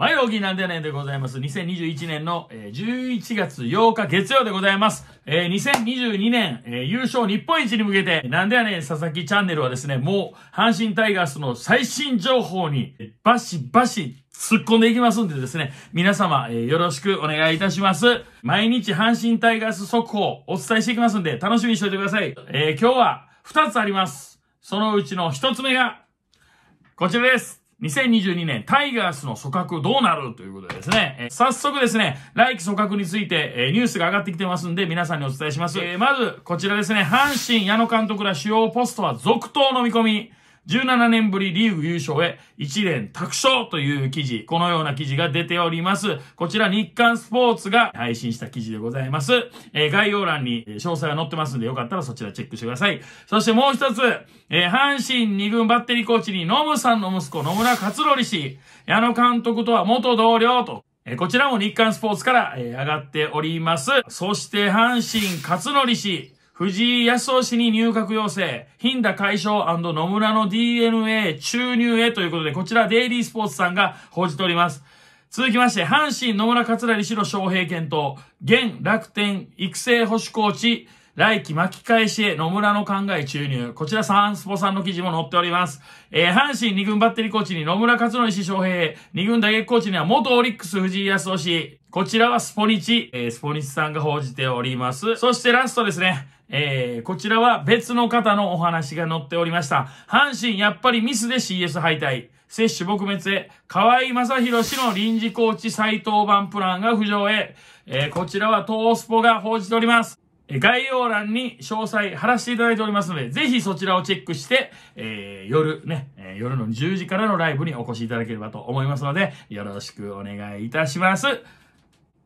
マイロギーなんでやねんでございます。2021年の11月8日月曜でございます。2022年優勝日本一に向けて、なんでやねん佐々木チャンネルはですね、もう阪神タイガースの最新情報にバシバシ突っ込んでいきますんでですね、皆様よろしくお願いいたします。毎日阪神タイガース速報お伝えしていきますんで、楽しみにしておいてください。今日は2つあります。そのうちの1つ目が、こちらです。2022年、タイガースの組閣どうなるということでですね、早速ですね、来季組閣について、ニュースが上がってきてますんで、皆さんにお伝えします。まず、こちらですね、阪神矢野監督ら主要ポストは続投の見込み、17年ぶりリーグ優勝へ一連卓勝という記事、このような記事が出ております。こちら日刊スポーツが配信した記事でございます。概要欄に詳細が載ってますんで、よかったらそちらチェックしてください。そしてもう一つ、阪神二軍バッテリーコーチにノムさんの息子野村克典氏、矢野監督とは元同僚と。こちらも日刊スポーツから上がっております。そして阪神克典氏、藤井康雄氏に入閣要請、稗田解消&野村の DNA 注入へということで、こちらデイリースポーツさんが報じております。続きまして、阪神野村克典氏の招聘検討、現楽天育成保守コーチ、来季巻き返しへ野村の考え注入。こちらサンスポさんの記事も載っております。阪神2軍バッテリーコーチに野村克典氏招聘。2軍打撃コーチには元オリックス藤井康雄氏。こちらはスポニチ。スポニチさんが報じております。そしてラストですね。こちらは別の方のお話が載っておりました。阪神やっぱりミスで CS 敗退。接種撲滅へ。河合正宏氏の臨時コーチ再登板プランが浮上へ。こちらは東スポが報じております。概要欄に詳細貼らせていただいておりますので、ぜひそちらをチェックして、夜ね、夜の10時からのライブにお越しいただければと思いますので、よろしくお願いいたします。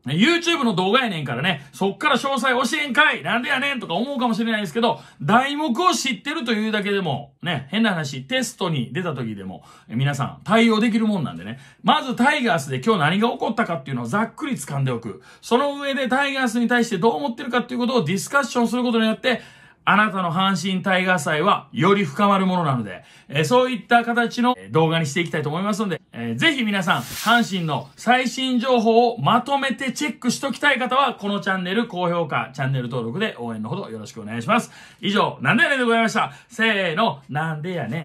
YouTube の動画やねんからね、そっから詳細教えんかいなんでやねんとか思うかもしれないですけど、題目を知ってるというだけでも、ね、変な話、テストに出た時でも、皆さん対応できるもんなんでね、まずタイガースで今日何が起こったかっていうのをざっくり掴んでおく。その上でタイガースに対してどう思ってるかっていうことをディスカッションすることによって、あなたの阪神タイガース愛はより深まるものなので、そういった形の動画にしていきたいと思いますので、ぜひ皆さん、阪神の最新情報をまとめてチェックしときたい方は、このチャンネル、高評価、チャンネル登録で応援のほどよろしくお願いします。以上、なんでやねんでございました。せーの、なんでやねん。